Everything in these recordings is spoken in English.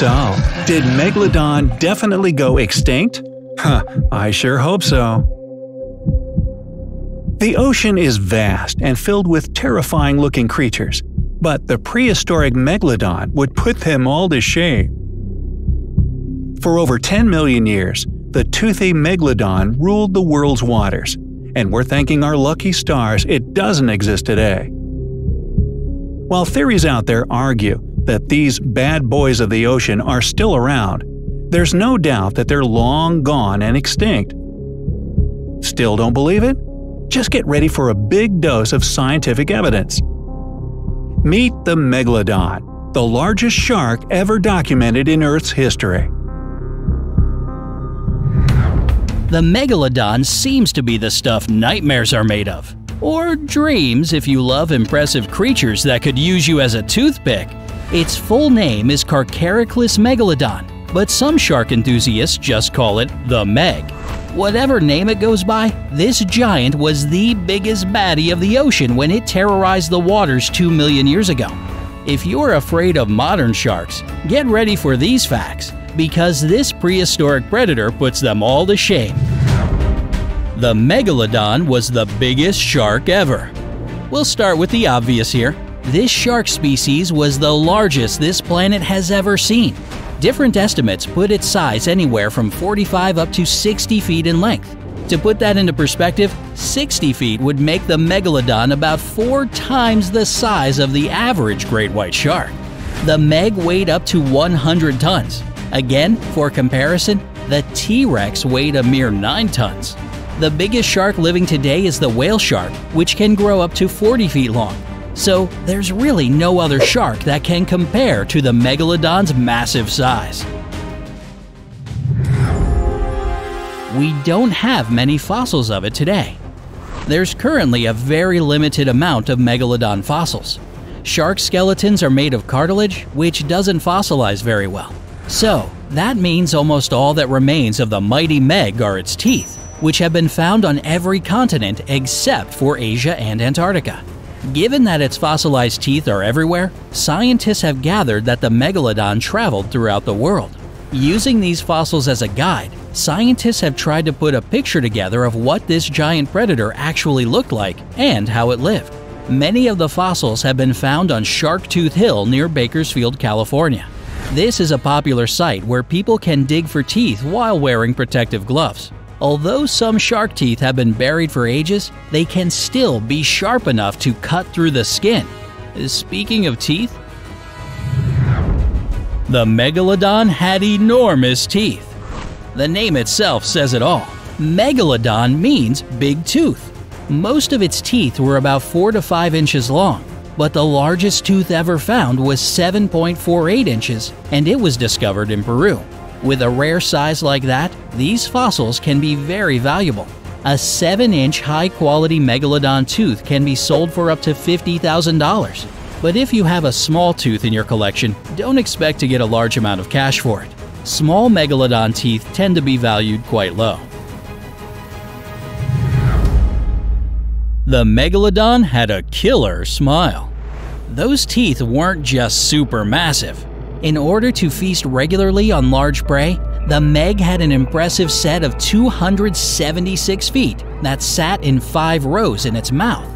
So, did Megalodon definitely go extinct? Huh, I sure hope so. The ocean is vast and filled with terrifying-looking creatures, but the prehistoric Megalodon would put them all to shame. For over 10 million years, the toothy Megalodon ruled the world's waters, and we're thanking our lucky stars it doesn't exist today. While theories out there argue that these bad boys of the ocean are still around, there's no doubt that they're long gone and extinct. Still don't believe it? Just get ready for a big dose of scientific evidence. Meet the Megalodon, the largest shark ever documented in Earth's history. The Megalodon seems to be the stuff nightmares are made of. Or dreams if you love impressive creatures that could use you as a toothpick. Its full name is Carcharocles megalodon, but some shark enthusiasts just call it the Meg. Whatever name it goes by, this giant was the biggest baddie of the ocean when it terrorized the waters 2 million years ago. If you're afraid of modern sharks, get ready for these facts, because this prehistoric predator puts them all to shame. The Megalodon was the biggest shark ever. We'll start with the obvious here. This shark species was the largest this planet has ever seen. Different estimates put its size anywhere from 45 up to 60 feet in length. To put that into perspective, 60 feet would make the Megalodon about 4 times the size of the average great white shark. The Meg weighed up to 100 tons. Again, for comparison, the T. Rex weighed a mere 9 tons. The biggest shark living today is the whale shark, which can grow up to 40 feet long. So there's really no other shark that can compare to the Megalodon's massive size. We don't have many fossils of it today. There's currently a very limited amount of Megalodon fossils. Shark skeletons are made of cartilage, which doesn't fossilize very well. So, that means almost all that remains of the mighty Meg are its teeth, which have been found on every continent except for Asia and Antarctica. Given that its fossilized teeth are everywhere, scientists have gathered that the Megalodon traveled throughout the world. Using these fossils as a guide, scientists have tried to put a picture together of what this giant predator actually looked like and how it lived. Many of the fossils have been found on Shark Tooth Hill near Bakersfield, California. This is a popular site where people can dig for teeth while wearing protective gloves. Although some shark teeth have been buried for ages, they can still be sharp enough to cut through the skin. Speaking of teeth, the Megalodon had enormous teeth. The name itself says it all. Megalodon means big tooth. Most of its teeth were about 4 to 5 inches long, but the largest tooth ever found was 7.48 inches, and it was discovered in Peru. With a rare size like that, these fossils can be very valuable. A 7-inch high-quality Megalodon tooth can be sold for up to $50,000. But if you have a small tooth in your collection, don't expect to get a large amount of cash for it. Small Megalodon teeth tend to be valued quite low. The Megalodon had a killer smile. Those teeth weren't just super massive. In order to feast regularly on large prey, the Meg had an impressive set of 276 feet that sat in 5 rows in its mouth.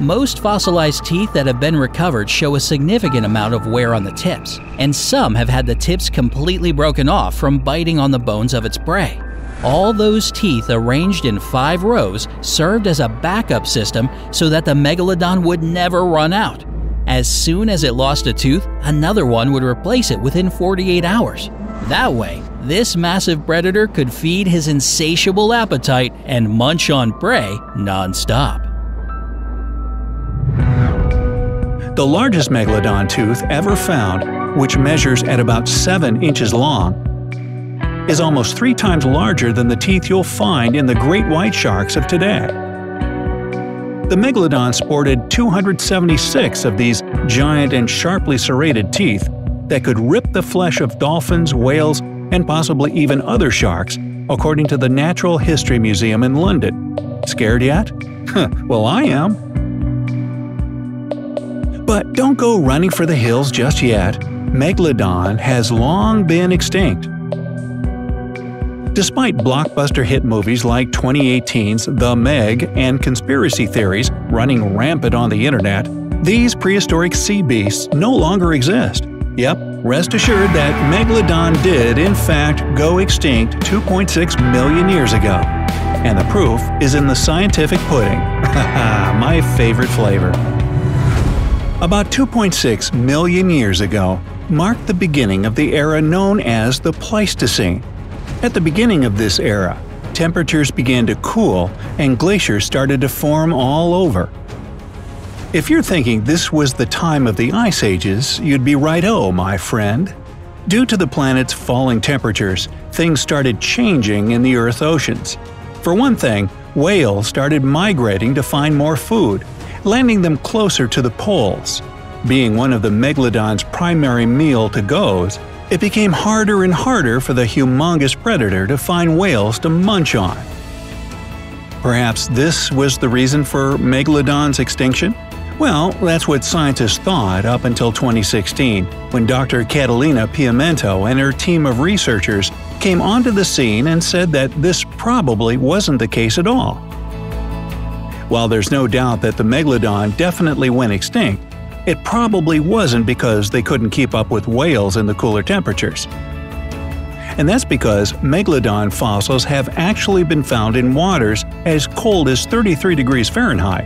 Most fossilized teeth that have been recovered show a significant amount of wear on the tips, and some have had the tips completely broken off from biting on the bones of its prey. All those teeth arranged in 5 rows served as a backup system so that the Megalodon would never run out. As soon as it lost a tooth, another one would replace it within 48 hours. That way, this massive predator could feed his insatiable appetite and munch on prey non-stop. The largest Megalodon tooth ever found, which measures at about 7 inches long, is almost 3 times larger than the teeth you'll find in the great white sharks of today. The Megalodon sported 276 of these giant and sharply serrated teeth that could rip the flesh of dolphins, whales, and possibly even other sharks, according to the Natural History Museum in London. Scared yet? Well, I am. But don't go running for the hills just yet. Megalodon has long been extinct. Despite blockbuster hit movies like 2018's The Meg and conspiracy theories running rampant on the internet, these prehistoric sea beasts no longer exist. Yep, rest assured that Megalodon did, in fact, go extinct 2.6 million years ago. And the proof is in the scientific pudding. Haha, my favorite flavor. About 2.6 million years ago marked the beginning of the era known as the Pleistocene. At the beginning of this era, temperatures began to cool and glaciers started to form all over. If you're thinking this was the time of the ice ages, you'd be right-o, my friend. Due to the planet's falling temperatures, things started changing in the Earth's oceans. For one thing, whales started migrating to find more food, landing them closer to the poles. Being one of the Megalodon's primary meal to-goes, it became harder and harder for the humongous predator to find whales to munch on. Perhaps this was the reason for Megalodon's extinction? Well, that's what scientists thought up until 2016, when Dr. Catalina Pimento and her team of researchers came onto the scene and said that this probably wasn't the case at all. While there's no doubt that the Megalodon definitely went extinct, it probably wasn't because they couldn't keep up with whales in the cooler temperatures. And that's because Megalodon fossils have actually been found in waters as cold as 33 degrees Fahrenheit,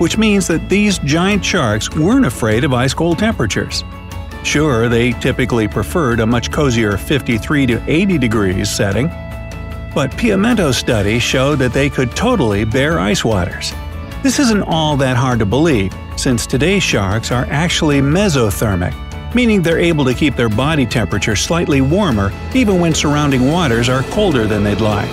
which means that these giant sharks weren't afraid of ice-cold temperatures. Sure, they typically preferred a much cozier 53 to 80 degrees setting, but Pimento's study showed that they could totally bear ice waters. This isn't all that hard to believe, since today's sharks are actually mesothermic, meaning they're able to keep their body temperature slightly warmer even when surrounding waters are colder than they'd like.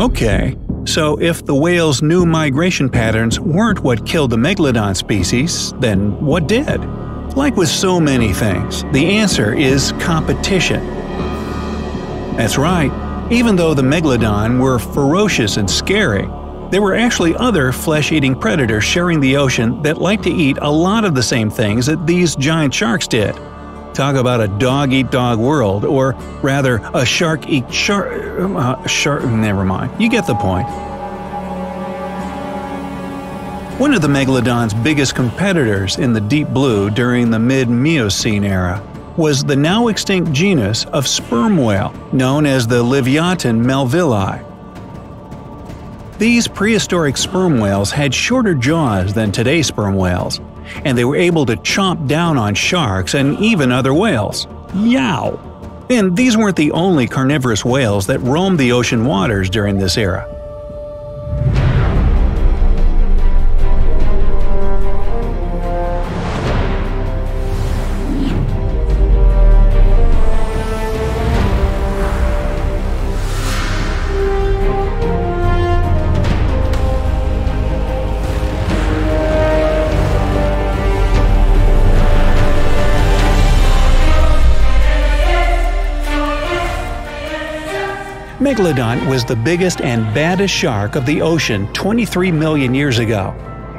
Okay, so if the whale's new migration patterns weren't what killed the Megalodon species, then what did? Like with so many things, the answer is competition. That's right. Even though the Megalodon were ferocious and scary, there were actually other flesh-eating predators sharing the ocean that liked to eat a lot of the same things that these giant sharks did. Talk about a dog-eat-dog world, or rather, a shark-eat-shark… never mind, you get the point. One of the Megalodon's biggest competitors in the deep blue during the mid-Miocene era was the now-extinct genus of sperm whale, known as the Livyatan melvillei. These prehistoric sperm whales had shorter jaws than today's sperm whales, and they were able to chomp down on sharks and even other whales. Yow! And these weren't the only carnivorous whales that roamed the ocean waters during this era. Megalodon was the biggest and baddest shark of the ocean 23 million years ago.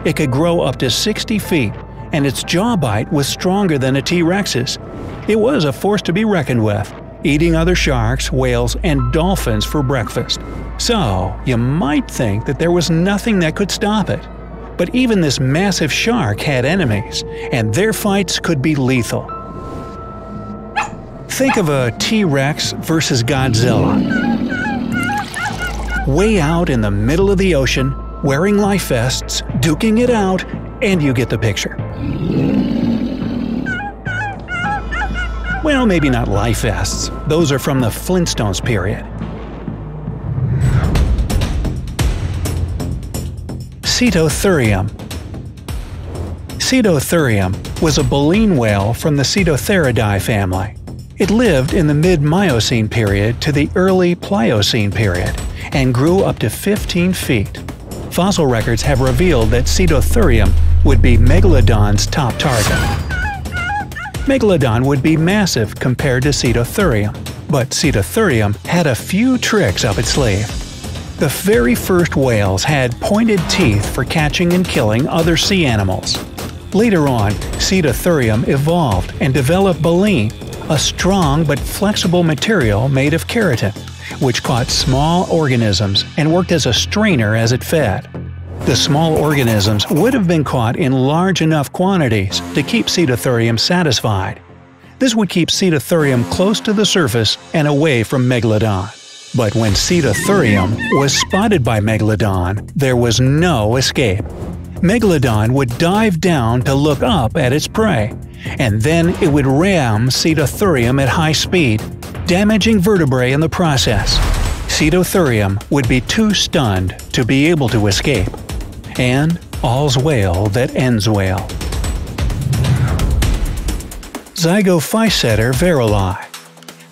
It could grow up to 60 feet, and its jaw bite was stronger than a T. Rex's. It was a force to be reckoned with, eating other sharks, whales, and dolphins for breakfast. So, you might think that there was nothing that could stop it. But even this massive shark had enemies, and their fights could be lethal. Think of a T. Rex versus Godzilla. Way out in the middle of the ocean, wearing life vests, duking it out, and you get the picture. Well, maybe not life vests. Those are from the Flintstones period. Cetotherium. Cetotherium was a baleen whale from the Cetotheridae family. It lived in the mid-Miocene period to the early Pliocene period and grew up to 15 feet. Fossil records have revealed that Cetotherium would be Megalodon's top target. Megalodon would be massive compared to Cetotherium, but Cetotherium had a few tricks up its sleeve. The very first whales had pointed teeth for catching and killing other sea animals. Later on, Cetotherium evolved and developed baleen, a strong but flexible material made of keratin, which caught small organisms and worked as a strainer as it fed. The small organisms would have been caught in large enough quantities to keep Cetotherium satisfied. This would keep Cetotherium close to the surface and away from Megalodon. But when Cetotherium was spotted by Megalodon, there was no escape. Megalodon would dive down to look up at its prey, and then it would ram Cetotherium at high speed, damaging vertebrae in the process. Cetotherium would be too stunned to be able to escape. And all's well that ends well. Zygophyseter veruli.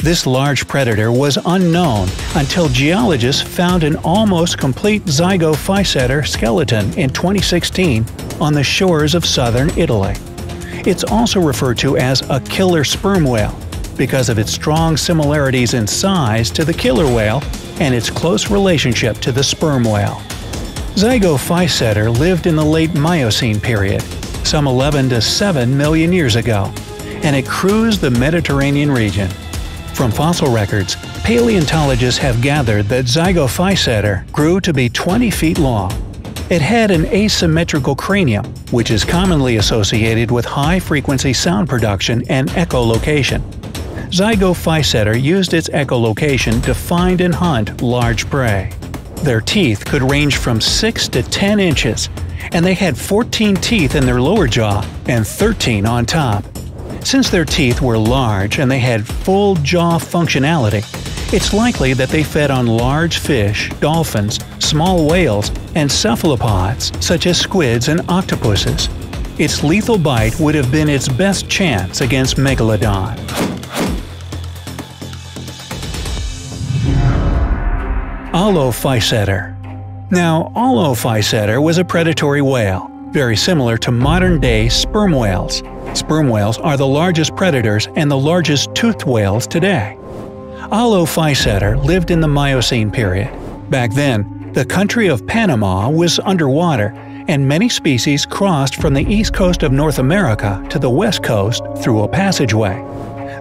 This large predator was unknown until geologists found an almost complete Zygophyseter skeleton in 2016 on the shores of southern Italy. It's also referred to as a killer sperm whale because of its strong similarities in size to the killer whale and its close relationship to the sperm whale. Zygophyseter lived in the late Miocene period, some 11 to 7 million years ago, and it cruised the Mediterranean region. From fossil records, paleontologists have gathered that Zygophyseter grew to be 20 feet long. It had an asymmetrical cranium, which is commonly associated with high-frequency sound production and echolocation. Zygophyseter used its echolocation to find and hunt large prey. Their teeth could range from 6 to 10 inches, and they had 14 teeth in their lower jaw and 13 on top. Since their teeth were large and they had full jaw functionality, it's likely that they fed on large fish, dolphins, small whales, and cephalopods such as squids and octopuses. Its lethal bite would have been its best chance against Megalodon. Allophyseter. Now, Allophyseter was a predatory whale, very similar to modern-day sperm whales. Sperm whales are the largest predators and the largest toothed whales today. Allophyseter lived in the Miocene period. Back then, the country of Panama was underwater, and many species crossed from the east coast of North America to the west coast through a passageway.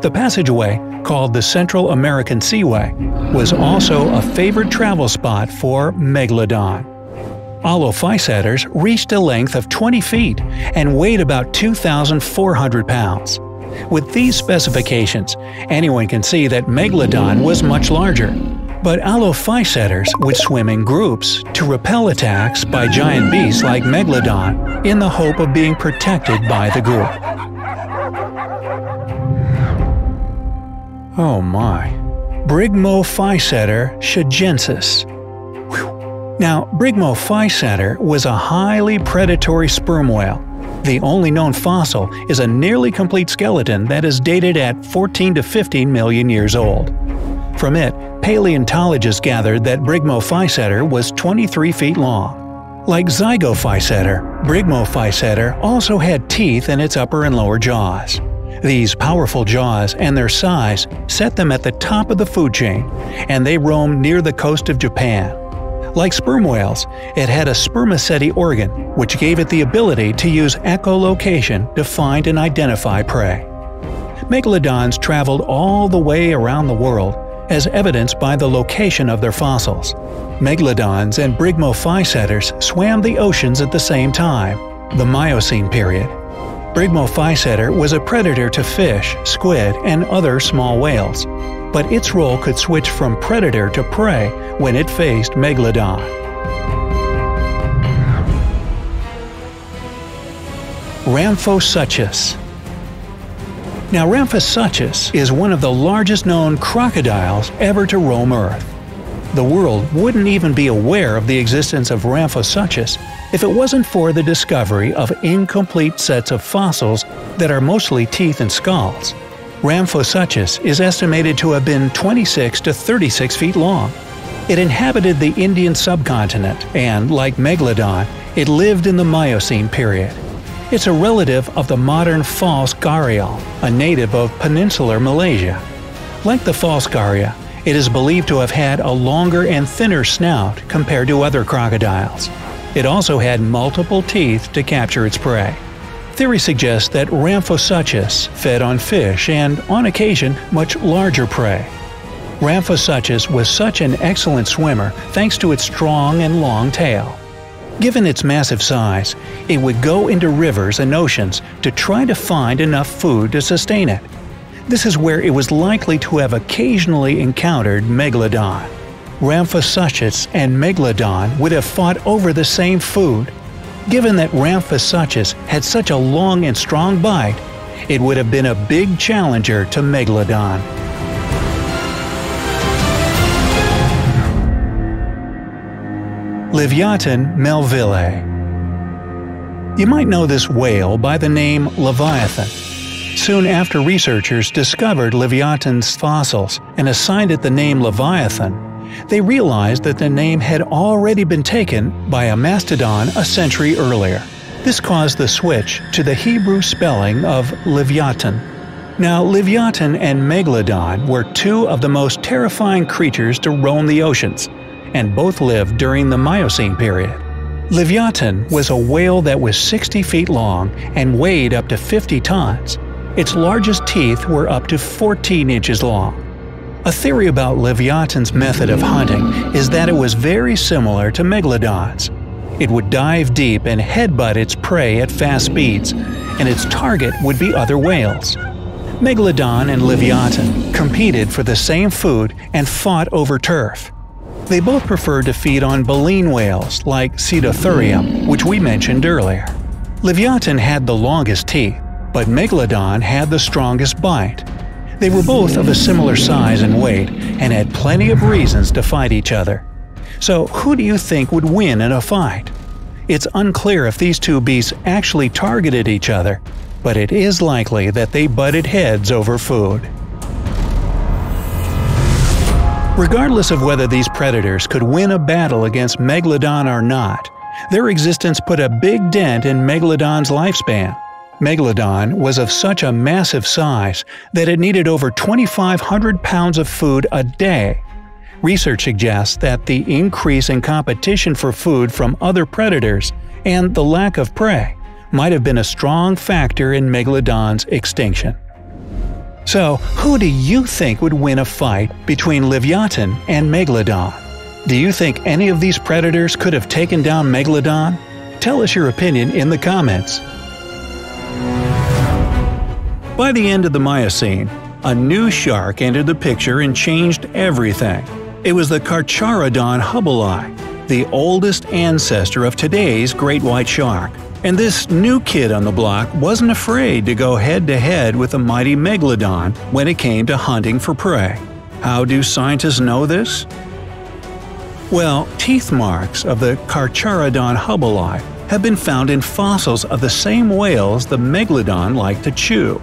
The passageway, called the Central American Seaway, was also a favored travel spot for Megalodon. Allophyseters reached a length of 20 feet and weighed about 2,400 pounds. With these specifications, anyone can see that Megalodon was much larger. But Allophyseters would swim in groups to repel attacks by giant beasts like Megalodon in the hope of being protected by the group. Oh my. Brygmophyseter shigensis. Now, Brygmophyseter was a highly predatory sperm whale. The only known fossil is a nearly complete skeleton that is dated at 14 to 15 million years old. From it, paleontologists gathered that Brygmophyseter was 23 feet long. Like Zygophyseter, Brygmophyseter also had teeth in its upper and lower jaws. These powerful jaws and their size set them at the top of the food chain, and they roamed near the coast of Japan. Like sperm whales, it had a spermaceti organ, which gave it the ability to use echolocation to find and identify prey. Megalodons traveled all the way around the world, as evidenced by the location of their fossils. Megalodons and Brygmophyseters swam the oceans at the same time, the Miocene period. Brygmophyseter was a predator to fish, squid, and other small whales, but its role could switch from predator to prey when it faced Megalodon. Ramphosuchus. Now, Ramphosuchus is one of the largest known crocodiles ever to roam Earth. The world wouldn't even be aware of the existence of Ramphosuchus if it wasn't for the discovery of incomplete sets of fossils that are mostly teeth and skulls. Ramphosuchus is estimated to have been 26 to 36 feet long. It inhabited the Indian subcontinent and, like Megalodon, it lived in the Miocene period. It's a relative of the modern false gharial, a native of peninsular Malaysia. Like the false gharia, It is believed to have had a longer and thinner snout compared to other crocodiles. It also had multiple teeth to capture its prey. Theory suggests that Ramphosuchus fed on fish and, on occasion, much larger prey. Ramphosuchus was such an excellent swimmer thanks to its strong and long tail. Given its massive size, it would go into rivers and oceans to try to find enough food to sustain it. This is where it was likely to have occasionally encountered Megalodon. Ramphosuchus and Megalodon would have fought over the same food. Given that Ramphosuchus had such a long and strong bite, it would have been a big challenger to Megalodon. Livyatan melvillei. You might know this whale by the name Leviathan. Soon after researchers discovered Leviathan's fossils and assigned it the name Leviathan, they realized that the name had already been taken by a mastodon a century earlier. This caused the switch to the Hebrew spelling of Livyatan. Now, Livyatan and Megalodon were two of the most terrifying creatures to roam the oceans, and both lived during the Miocene period. Livyatan was a whale that was 60 feet long and weighed up to 50 tons. Its largest teeth were up to 14 inches long. A theory about Livyatan's method of hunting is that it was very similar to Megalodon's. It would dive deep and headbutt its prey at fast speeds, and its target would be other whales. Megalodon and Livyatan competed for the same food and fought over turf. They both preferred to feed on baleen whales like Cetotherium, which we mentioned earlier. Livyatan had the longest teeth, but Megalodon had the strongest bite. They were both of a similar size and weight and had plenty of reasons to fight each other. So who do you think would win in a fight? It's unclear if these two beasts actually targeted each other, but it is likely that they butted heads over food. Regardless of whether these predators could win a battle against Megalodon or not, their existence put a big dent in Megalodon's lifespan. Megalodon was of such a massive size that it needed over 2,500 pounds of food a day. Research suggests that the increase in competition for food from other predators and the lack of prey might have been a strong factor in Megalodon's extinction. So, who do you think would win a fight between Livyatan and Megalodon? Do you think any of these predators could have taken down Megalodon? Tell us your opinion in the comments. By the end of the Miocene, a new shark entered the picture and changed everything. It was the Carcharodon hubblei, the oldest ancestor of today's great white shark. And this new kid on the block wasn't afraid to go head-to-head with the mighty Megalodon when it came to hunting for prey. How do scientists know this? Well, teeth marks of the Carcharodon hubblei have been found in fossils of the same whales the Megalodon liked to chew.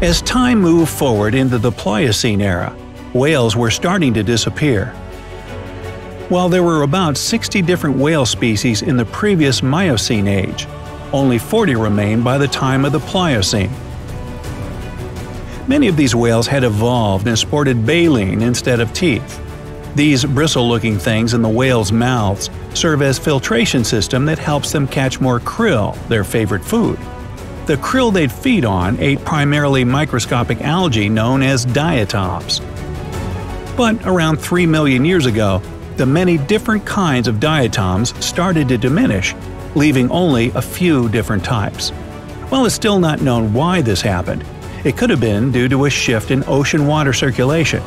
As time moved forward into the Pliocene era, whales were starting to disappear. While there were about 60 different whale species in the previous Miocene age, only 40 remained by the time of the Pliocene. Many of these whales had evolved and sported baleen instead of teeth. These bristle-looking things in the whales' mouths serve as filtration system that helps them catch more krill, their favorite food. The krill they'd feed on ate primarily microscopic algae known as diatoms. But around 3 million years ago, the many different kinds of diatoms started to diminish, leaving only a few different types. While it's still not known why this happened, it could have been due to a shift in ocean water circulation.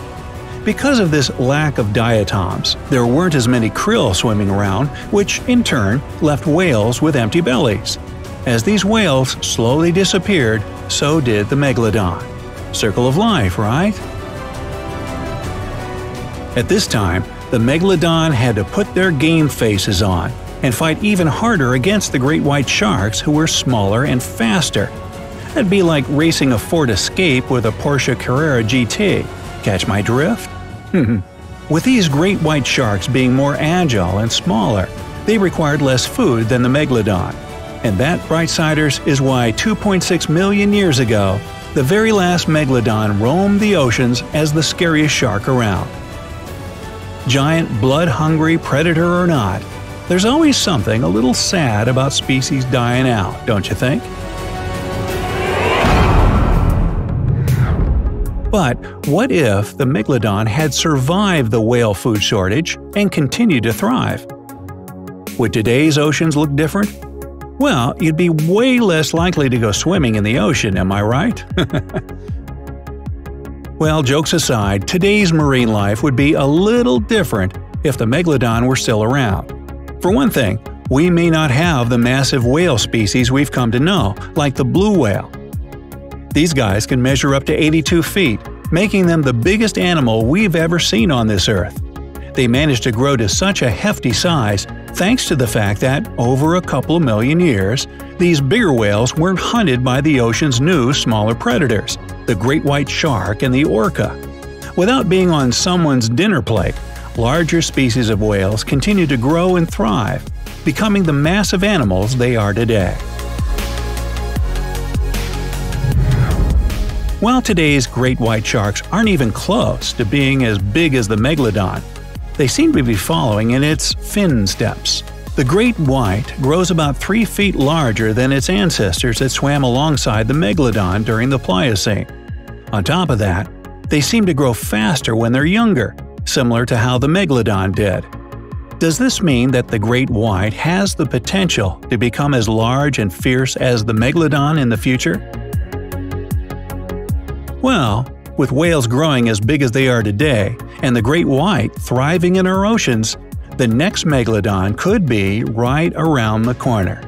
Because of this lack of diatoms, there weren't as many krill swimming around, which in turn left whales with empty bellies. As these whales slowly disappeared, so did the Megalodon. Circle of life, right? At this time, the Megalodon had to put their game faces on and fight even harder against the great white sharks who were smaller and faster. That'd be like racing a Ford Escape with a Porsche Carrera GT. Catch my drift? With these great white sharks being more agile and smaller, they required less food than the Megalodon. And that, Brightsiders, is why 2.6 million years ago, the very last Megalodon roamed the oceans as the scariest shark around. Giant, blood-hungry predator or not, there's always something a little sad about species dying out, don't you think? But what if the Megalodon had survived the whale food shortage and continued to thrive? Would today's oceans look different? Well, you'd be way less likely to go swimming in the ocean, am I right? Well, jokes aside, today's marine life would be a little different if the Megalodon were still around. For one thing, we may not have the massive whale species we've come to know, like the blue whale. These guys can measure up to 82 feet, making them the biggest animal we've ever seen on this earth. They managed to grow to such a hefty size thanks to the fact that, over a couple of million years, these bigger whales weren't hunted by the ocean's new, smaller predators, the great white shark and the orca. Without being on someone's dinner plate, larger species of whales continue to grow and thrive, becoming the massive animals they are today. While today's great white sharks aren't even close to being as big as the Megalodon, they seem to be following in its fin steps. The great white grows about 3 feet larger than its ancestors that swam alongside the Megalodon during the Pliocene. On top of that, they seem to grow faster when they're younger, similar to how the Megalodon did. Does this mean that the great white has the potential to become as large and fierce as the Megalodon in the future? Well, with whales growing as big as they are today, and the great white thriving in our oceans, the next Megalodon could be right around the corner.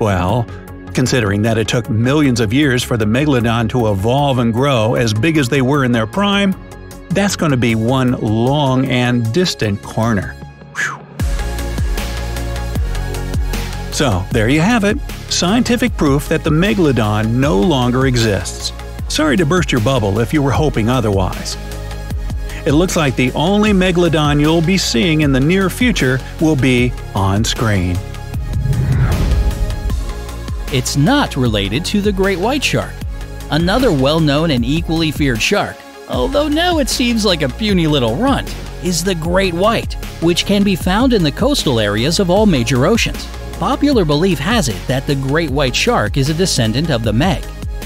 Well, considering that it took millions of years for the Megalodon to evolve and grow as big as they were in their prime, that's going to be one long and distant corner. Whew. So, there you have it, scientific proof that the Megalodon no longer exists. Sorry to burst your bubble if you were hoping otherwise. It looks like the only Megalodon you'll be seeing in the near future will be on screen. It's not related to the great white shark, another well-known and equally feared shark, although now it seems like a puny little runt, is the great white, which can be found in the coastal areas of all major oceans. Popular belief has it that the great white shark is a descendant of the Meg.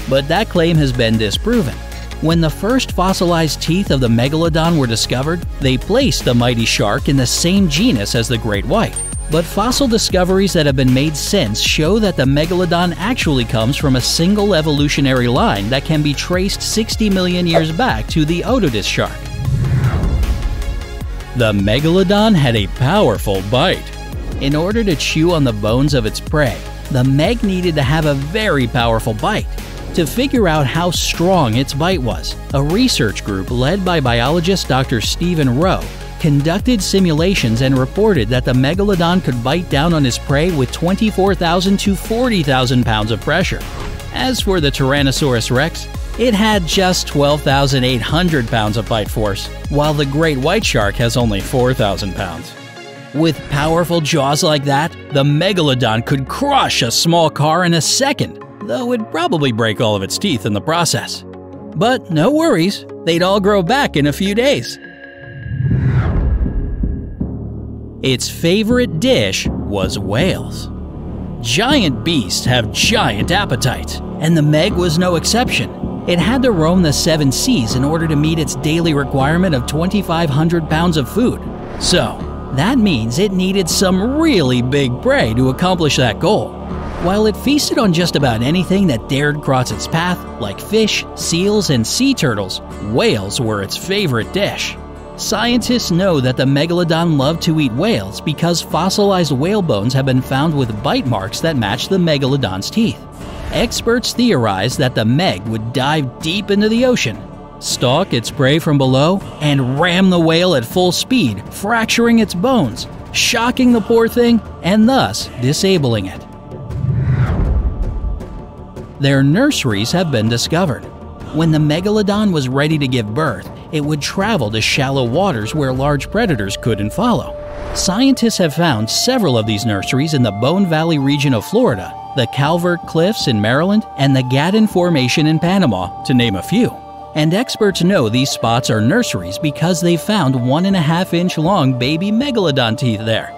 But that claim has been disproven. When the first fossilized teeth of the Megalodon were discovered, they placed the mighty shark in the same genus as the great white. But fossil discoveries that have been made since show that the Megalodon actually comes from a single evolutionary line that can be traced 60 million years back to the Otodus shark. The Megalodon had a powerful bite. In order to chew on the bones of its prey, the Meg needed to have a very powerful bite. To figure out how strong its bite was, a research group led by biologist Dr. Stephen Rowe conducted simulations and reported that the Megalodon could bite down on his prey with 24,000 to 40,000 pounds of pressure. As for the Tyrannosaurus Rex, it had just 12,800 pounds of bite force, while the great white shark has only 4,000 pounds. With powerful jaws like that, the Megalodon could crush a small car in a second, though it'd probably break all of its teeth in the process. But no worries, they'd all grow back in a few days. Its favorite dish was whales. Giant beasts have giant appetites, and the Meg was no exception. It had to roam the 7 seas in order to meet its daily requirement of 2,500 pounds of food. So, that means it needed some really big prey to accomplish that goal. While it feasted on just about anything that dared cross its path, like fish, seals, and sea turtles, whales were its favorite dish. Scientists know that the Megalodon loved to eat whales because fossilized whale bones have been found with bite marks that match the Megalodon's teeth. Experts theorize that the Meg would dive deep into the ocean, stalk its prey from below, and ram the whale at full speed, fracturing its bones, shocking the poor thing, and thus disabling it. Their nurseries have been discovered. When the Megalodon was ready to give birth, it would travel to shallow waters where large predators couldn't follow. Scientists have found several of these nurseries in the Bone Valley region of Florida, the Calvert Cliffs in Maryland, and the Gadden Formation in Panama, to name a few. And experts know these spots are nurseries because they found 1.5-inch long baby megalodon teeth there.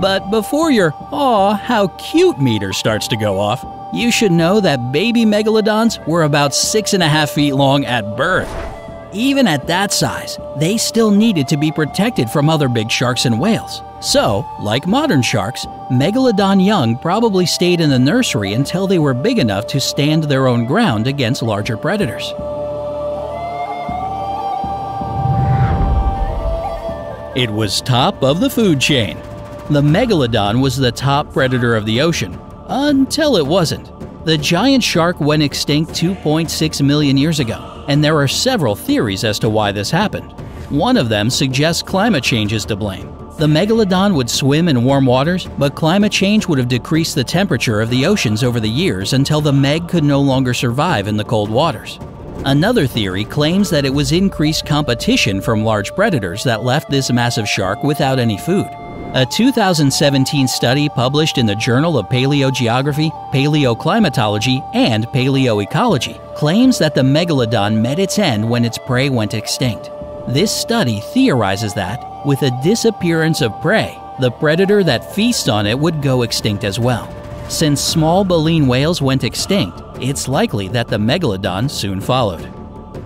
But before your "aw, how cute" meter starts to go off, you should know that baby megalodons were about 6.5 feet long at birth. Even at that size, they still needed to be protected from other big sharks and whales. So, like modern sharks, megalodon young probably stayed in the nursery until they were big enough to stand their own ground against larger predators. It was top of the food chain. The megalodon was the top predator of the ocean, until it wasn't. The giant shark went extinct 2.6 million years ago, and there are several theories as to why this happened. One of them suggests climate change is to blame. The megalodon would swim in warm waters, but climate change would have decreased the temperature of the oceans over the years until the Meg could no longer survive in the cold waters. Another theory claims that it was increased competition from large predators that left this massive shark without any food. A 2017 study published in the Journal of Paleogeography, Paleoclimatology, and Paleoecology claims that the megalodon met its end when its prey went extinct. This study theorizes that, with the disappearance of prey, the predator that feasts on it would go extinct as well. Since small baleen whales went extinct, it's likely that the megalodon soon followed.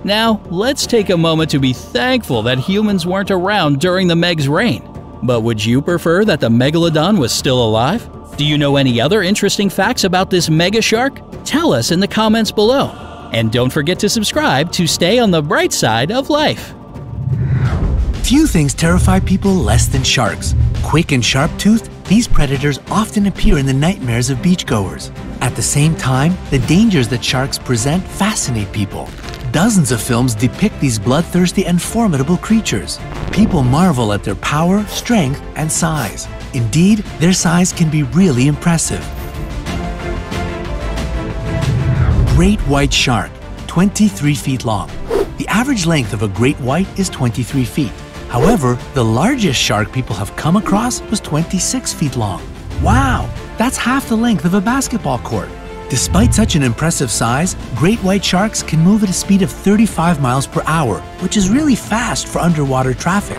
Now, let's take a moment to be thankful that humans weren't around during the Meg's reign. But would you prefer that the megalodon was still alive? Do you know any other interesting facts about this mega shark? Tell us in the comments below. And don't forget to subscribe to stay on the bright side of life. Few things terrify people less than sharks. Quick and sharp-toothed, these predators often appear in the nightmares of beachgoers. At the same time, the dangers that sharks present fascinate people. Dozens of films depict these bloodthirsty and formidable creatures. People marvel at their power, strength, and size. Indeed, their size can be really impressive. Great white shark, 23 feet long. The average length of a great white is 23 feet. However, the largest shark people have come across was 26 feet long. Wow, that's half the length of a basketball court. Despite such an impressive size, great white sharks can move at a speed of 35 miles per hour, which is really fast for underwater traffic.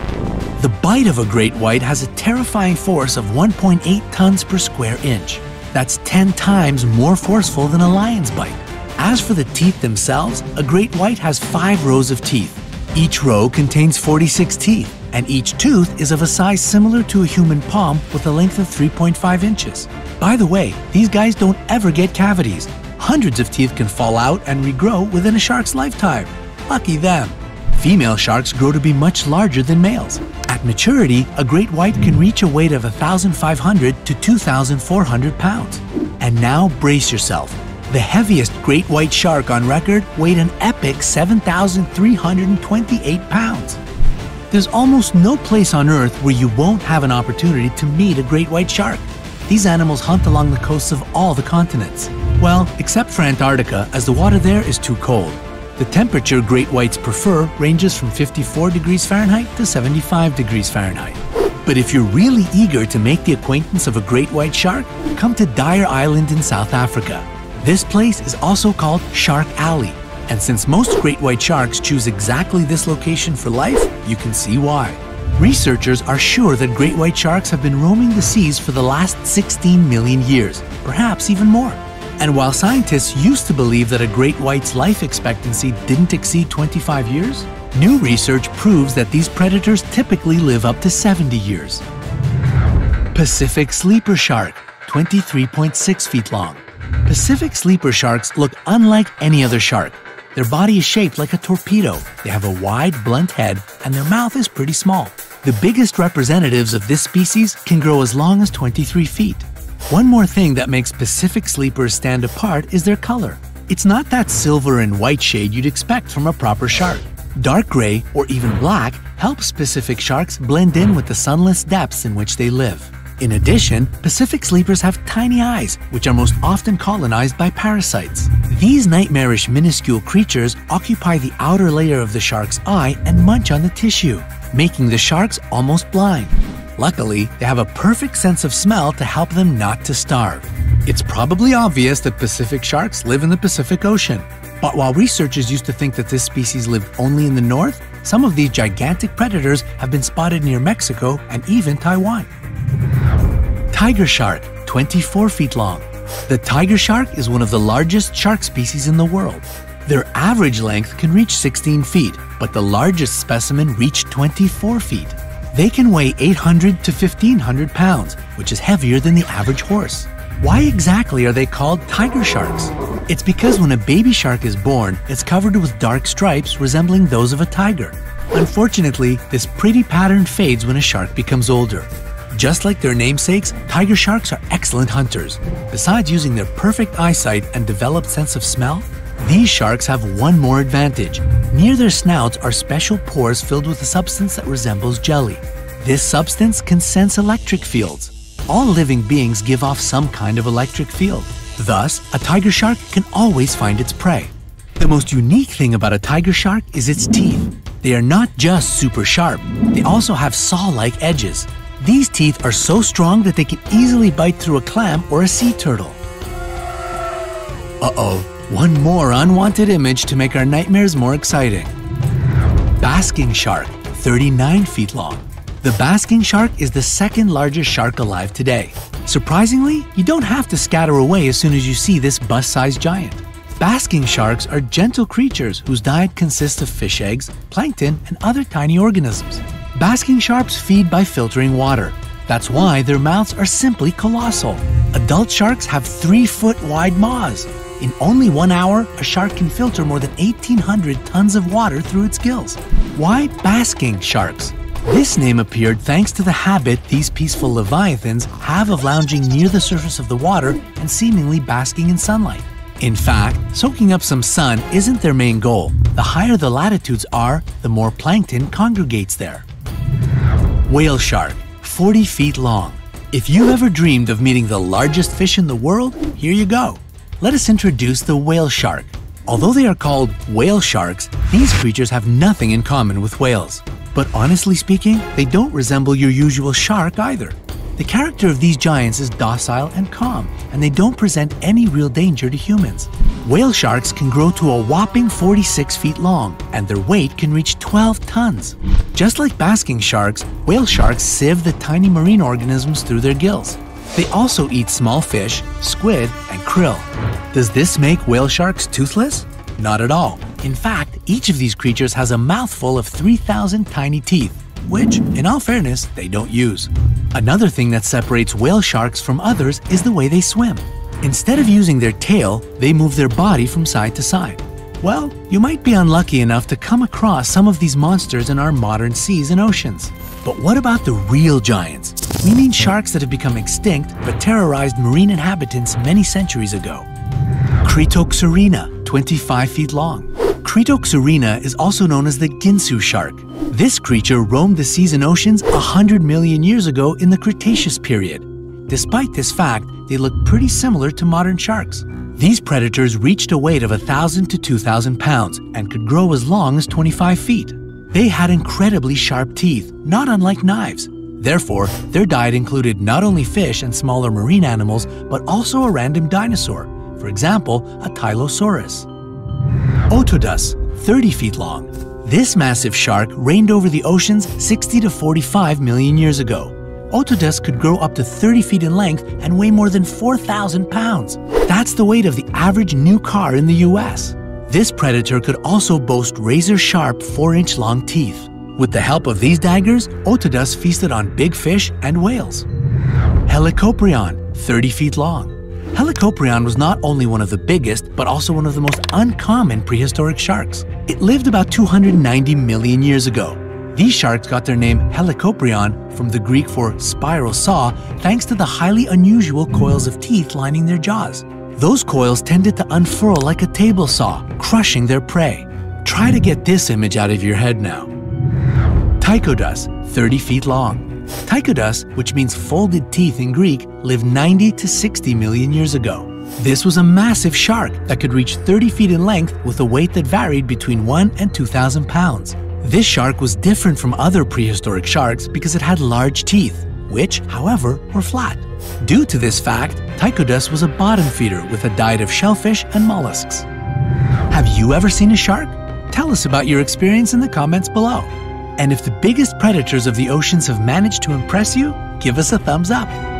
The bite of a great white has a terrifying force of 1.8 tons per square inch. That's 10 times more forceful than a lion's bite. As for the teeth themselves, a great white has 5 rows of teeth. Each row contains 46 teeth, and each tooth is of a size similar to a human palm with a length of 3.5 inches. By the way, these guys don't ever get cavities. Hundreds of teeth can fall out and regrow within a shark's lifetime. Lucky them! Female sharks grow to be much larger than males. At maturity, a great white can reach a weight of 1,500 to 2,400 pounds. And now brace yourself. The heaviest great white shark on record weighed an epic 7,328 pounds. There's almost no place on Earth where you won't have an opportunity to meet a great white shark. These animals hunt along the coasts of all the continents. Well, except for Antarctica, as the water there is too cold. The temperature great whites prefer ranges from 54 degrees Fahrenheit to 75 degrees Fahrenheit. But if you're really eager to make the acquaintance of a great white shark, come to Dyer Island in South Africa. This place is also called Shark Alley, and since most great white sharks choose exactly this location for life, you can see why. Researchers are sure that great white sharks have been roaming the seas for the last 16 million years, perhaps even more. And while scientists used to believe that a great white's life expectancy didn't exceed 25 years, new research proves that these predators typically live up to 70 years. Pacific sleeper shark, 23.6 feet long. Pacific sleeper sharks look unlike any other shark. Their body is shaped like a torpedo, they have a wide, blunt head, and their mouth is pretty small. The biggest representatives of this species can grow as long as 23 feet. One more thing that makes Pacific sleepers stand apart is their color. It's not that silver and white shade you'd expect from a proper shark. Dark gray, or even black, helps Pacific sharks blend in with the sunless depths in which they live. In addition, Pacific sleepers have tiny eyes, which are most often colonized by parasites. These nightmarish minuscule creatures occupy the outer layer of the shark's eye and munch on the tissue, making the sharks almost blind. Luckily, they have a perfect sense of smell to help them not to starve. It's probably obvious that Pacific sharks live in the Pacific Ocean. But while researchers used to think that this species lived only in the north, some of these gigantic predators have been spotted near Mexico and even Taiwan. Tiger shark, 24 feet long. The tiger shark is one of the largest shark species in the world. Their average length can reach 16 feet, but the largest specimen reached 24 feet. They can weigh 800 to 1,500 pounds, which is heavier than the average horse. Why exactly are they called tiger sharks? It's because when a baby shark is born, it's covered with dark stripes resembling those of a tiger. Unfortunately, this pretty pattern fades when a shark becomes older. Just like their namesakes, tiger sharks are excellent hunters. Besides using their perfect eyesight and developed sense of smell, these sharks have one more advantage. Near their snouts are special pores filled with a substance that resembles jelly. This substance can sense electric fields. All living beings give off some kind of electric field. Thus, a tiger shark can always find its prey. The most unique thing about a tiger shark is its teeth. They are not just super sharp, they also have saw-like edges. These teeth are so strong that they can easily bite through a clam or a sea turtle. Uh-oh, one more unwanted image to make our nightmares more exciting. Basking shark, 39 feet long. The basking shark is the second largest shark alive today. Surprisingly, you don't have to scatter away as soon as you see this bus-sized giant. Basking sharks are gentle creatures whose diet consists of fish eggs, plankton, and other tiny organisms. Basking sharks feed by filtering water. That's why their mouths are simply colossal. Adult sharks have 3-foot-wide maws. In only 1 hour, a shark can filter more than 1,800 tons of water through its gills. Why basking sharks? This name appeared thanks to the habit these peaceful leviathans have of lounging near the surface of the water and seemingly basking in sunlight. In fact, soaking up some sun isn't their main goal. The higher the latitudes are, the more plankton congregates there. Whale shark, 40 feet long. If you ever dreamed of meeting the largest fish in the world, here you go. Let us introduce the whale shark. Although they are called whale sharks, these creatures have nothing in common with whales. But honestly speaking, they don't resemble your usual shark either. The character of these giants is docile and calm, and they don't present any real danger to humans. Whale sharks can grow to a whopping 46 feet long, and their weight can reach 12 tons. Just like basking sharks, whale sharks sieve the tiny marine organisms through their gills. They also eat small fish, squid, and krill. Does this make whale sharks toothless? Not at all. In fact, each of these creatures has a mouthful of 3,000 tiny teeth, which, in all fairness, they don't use. Another thing that separates whale sharks from others is the way they swim. Instead of using their tail, they move their body from side to side. Well, you might be unlucky enough to come across some of these monsters in our modern seas and oceans. But what about the real giants? We mean sharks that have become extinct but terrorized marine inhabitants many centuries ago. Cretoxyrhina, 25 feet long. Cretoxyrhina is also known as the Ginsu shark. This creature roamed the seas and oceans 100 million years ago in the Cretaceous period. Despite this fact, they look pretty similar to modern sharks. These predators reached a weight of 1,000 to 2,000 pounds and could grow as long as 25 feet. They had incredibly sharp teeth, not unlike knives. Therefore, their diet included not only fish and smaller marine animals, but also a random dinosaur, for example, a Tylosaurus. Otodus, 30 feet long. This massive shark reigned over the oceans 60 to 45 million years ago. Otodus could grow up to 30 feet in length and weigh more than 4,000 pounds. That's the weight of the average new car in the US. This predator could also boast razor-sharp 4-inch long teeth. With the help of these daggers, Otodus feasted on big fish and whales. Helicoprion, 30 feet long. Helicoprion was not only one of the biggest, but also one of the most uncommon prehistoric sharks. It lived about 290 million years ago. These sharks got their name Helicoprion from the Greek for spiral saw thanks to the highly unusual coils of teeth lining their jaws. Those coils tended to unfurl like a table saw, crushing their prey. Try to get this image out of your head now. Ptychodus, 30 feet long. Ptychodus, which means folded teeth in Greek, lived 90 to 60 million years ago. This was a massive shark that could reach 30 feet in length with a weight that varied between 1 and 2,000 pounds. This shark was different from other prehistoric sharks because it had large teeth. which, however, were flat. Due to this fact, Ptychodus was a bottom feeder with a diet of shellfish and mollusks. Have you ever seen a shark? Tell us about your experience in the comments below. And if the biggest predators of the oceans have managed to impress you, give us a thumbs up.